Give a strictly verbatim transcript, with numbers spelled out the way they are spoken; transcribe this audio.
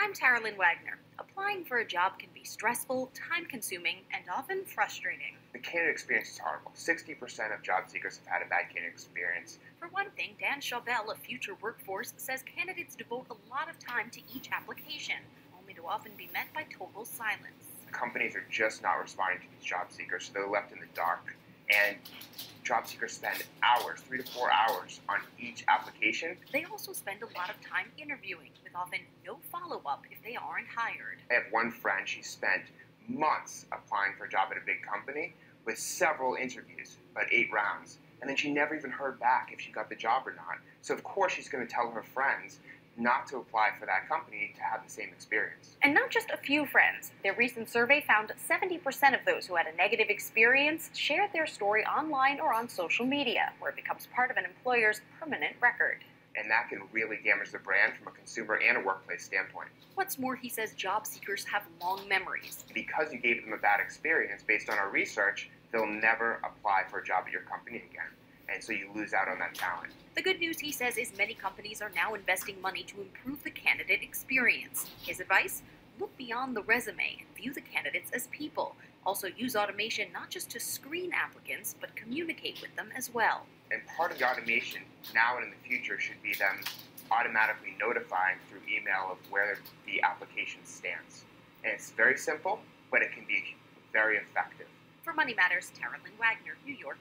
I'm Tara Lynn Wagner. Applying for a job can be stressful, time-consuming, and often frustrating. The candidate experience is horrible. sixty percent of job seekers have had a bad candidate experience. For one thing, Dan Schawbel of Future Workforce says candidates devote a lot of time to each application, only to often be met by total silence. Companies are just not responding to these job seekers, so they're left in the dark. And job seekers spend hours, three to four hours, on each application. They also spend a lot of time interviewing, with often no follow-up if they aren't hired. I have one friend, she spent months applying for a job at a big company with several interviews, about eight rounds, and then she never even heard back if she got the job or not. So of course she's going to tell her friends not to apply for that company to have the same experience. And not just a few friends. Their recent survey found seventy percent of those who had a negative experience shared their story online or on social media, where it becomes part of an employer's permanent record. And that can really damage the brand from a consumer and a workplace standpoint. What's more, he says job seekers have long memories. Because you gave them a bad experience, based on our research, they'll never apply for a job at your company again. And so you lose out on that talent. The good news, he says, is many companies are now investing money to improve the candidate experience. His advice? Look beyond the resume and view the candidates as people. Also use automation not just to screen applicants, but communicate with them as well. And part of the automation now and in the future should be them automatically notifying through email of where the application stands. And it's very simple, but it can be very effective. For Money Matters, Tara Lynn Wagner, New York.